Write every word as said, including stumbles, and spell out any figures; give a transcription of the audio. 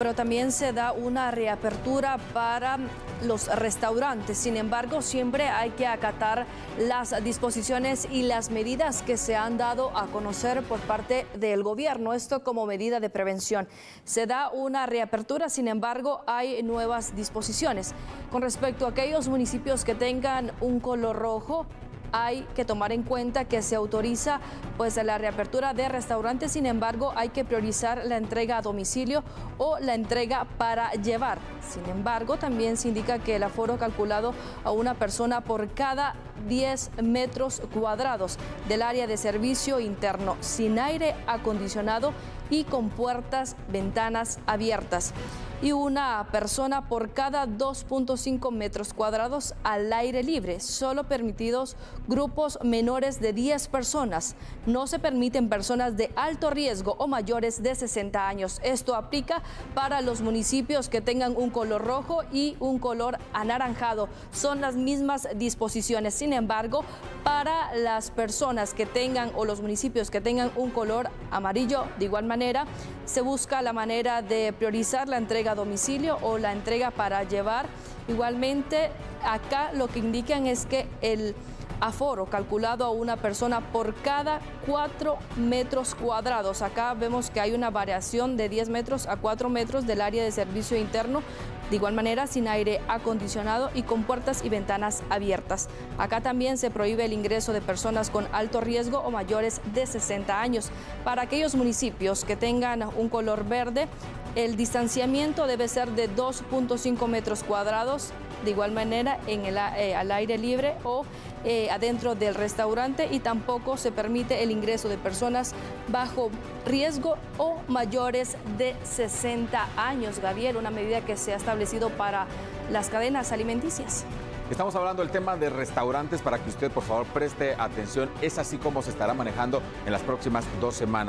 Pero también se da una reapertura para los restaurantes. Sin embargo, siempre hay que acatar las disposiciones y las medidas que se han dado a conocer por parte del gobierno. Esto como medida de prevención. Se da una reapertura, sin embargo, hay nuevas disposiciones. Con respecto a aquellos municipios que tengan un color rojo, hay que tomar en cuenta que se autoriza pues la reapertura de restaurantes, sin embargo hay que priorizar la entrega a domicilio o la entrega para llevar. Sin embargo, también se indica que el aforo calculado a una persona por cada diez metros cuadrados del área de servicio interno, sin aire acondicionado y con puertas, ventanas abiertas, y una persona por cada dos punto cinco metros cuadrados al aire libre. Solo permitidos grupos menores de diez personas. No se permiten personas de alto riesgo o mayores de sesenta años. Esto aplica para los municipios que tengan un color rojo y un color anaranjado. Son las mismas disposiciones. Sin embargo, para las personas que tengan o los municipios que tengan un color amarillo, de igual manera, se busca la manera de priorizar la entrega a domicilio o la entrega para llevar. Igualmente, acá lo que indican es que el aforo calculado a una persona por cada cuatro metros cuadrados. Acá vemos que hay una variación de diez metros a cuatro metros del área de servicio interno, de igual manera sin aire acondicionado y con puertas y ventanas abiertas. Acá también se prohíbe el ingreso de personas con alto riesgo o mayores de sesenta años. Para aquellos municipios que tengan un color verde, el distanciamiento debe ser de dos punto cinco metros cuadrados, de igual manera en el, eh, al aire libre o eh, adentro del restaurante, y tampoco se permite el ingreso de personas bajo riesgo o mayores de sesenta años. Gabriel, una medida que se ha establecido para las cadenas alimenticias. Estamos hablando del tema de restaurantes para que usted, por favor, preste atención. Es así como se estará manejando en las próximas dos semanas.